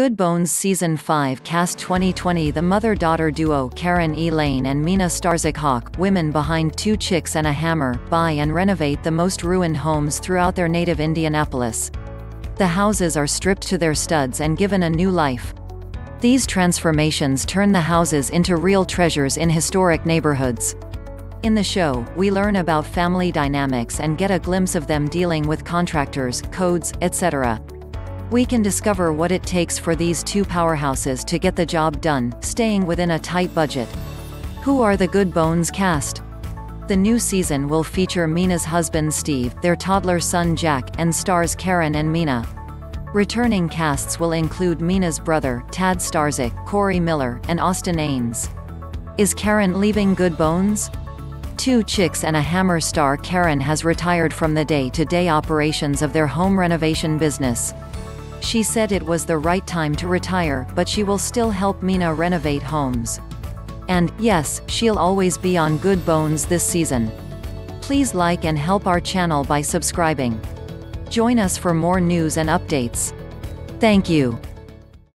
Good Bones Season 5 Cast 2020. The mother-daughter duo Karen E. Laine and Mina Starsiak Hawk, women behind Two Chicks and a Hammer, buy and renovate the most ruined homes throughout their native Indianapolis. The houses are stripped to their studs and given a new life. These transformations turn the houses into real treasures in historic neighborhoods. In the show, we learn about family dynamics and get a glimpse of them dealing with contractors, codes, etc. We can discover what it takes for these two powerhouses to get the job done, staying within a tight budget. Who are the Good Bones cast? The new season will feature Mina's husband Steve, their toddler son Jack, and stars Karen and Mina. Returning casts will include Mina's brother, Tad Starsiak, Cory Miller, and Austin Aynes. Is Karen leaving Good Bones? Two Chicks and a Hammer star Karen has retired from the day-to-day operations of their home renovation business. She said it was the right time to retire, but she will still help Mina renovate homes. And, yes, she'll always be on Good Bones this season. Please like and help our channel by subscribing. Join us for more news and updates. Thank you.